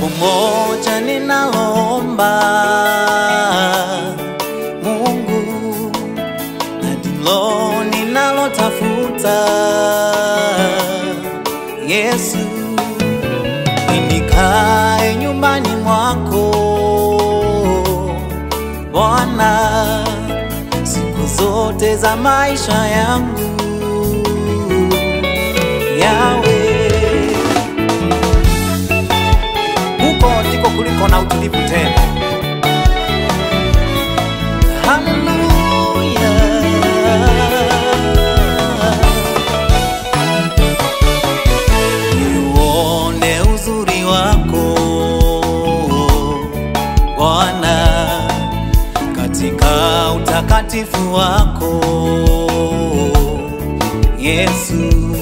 Jambo moja ninaomba, Mungu, na ndilo ninalotafuta, Yesu, nikae nyumbani mwako, Bwana, siku zote za maisha yangu, Yawe. Kuliko na utulivu tena. Hallelujah. Niuone uzuri wako Bwana, katika utakatifu wako Yesu,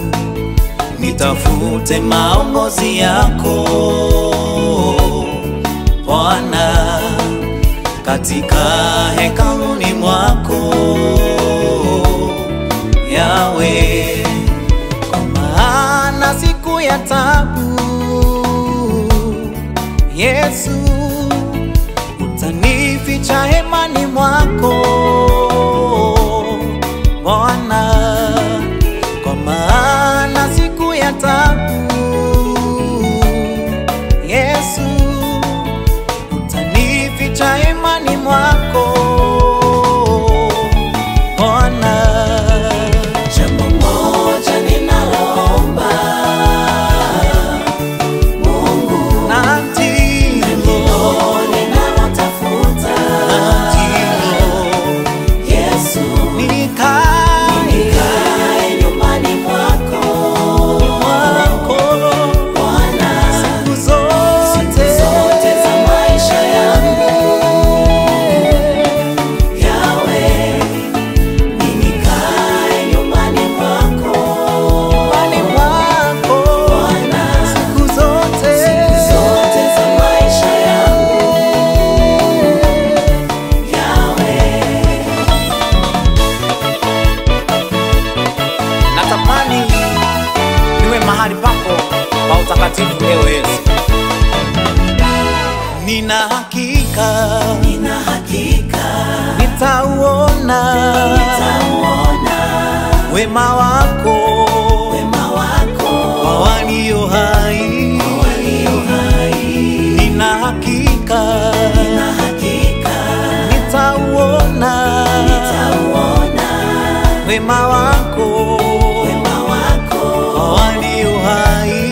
nitafute maongozi yako Bwana, katika hekaluni mwako Yawe, kwa maana siku ya taabu Yesu, utanificha hemani mwako Bwana, kwa maana siku ya taabu Yesu, imani mwako Bwana. Jambo moja ninalomba, Mungu, na ndilo ninalotafuta, Yesu, nikae nyumbani mwako Bwana, siku zote za maisha yangu Nina hakika nitauona wema wako kwa walio hai nina hakika nitauona wema wako kwa walio hai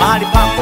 mahali pako.